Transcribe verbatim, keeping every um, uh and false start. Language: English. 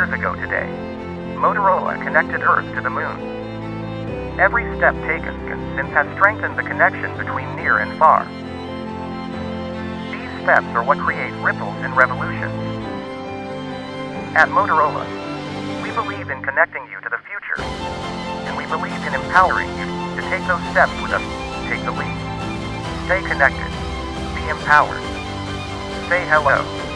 years ago today, Motorola connected Earth to the Moon. Every step taken since has strengthened the connection between near and far. These steps are what create ripples in revolutions. At Motorola, we believe in connecting you to the future, and we believe in empowering you to take those steps with us. Take the lead. Stay connected. Be empowered. Say hello.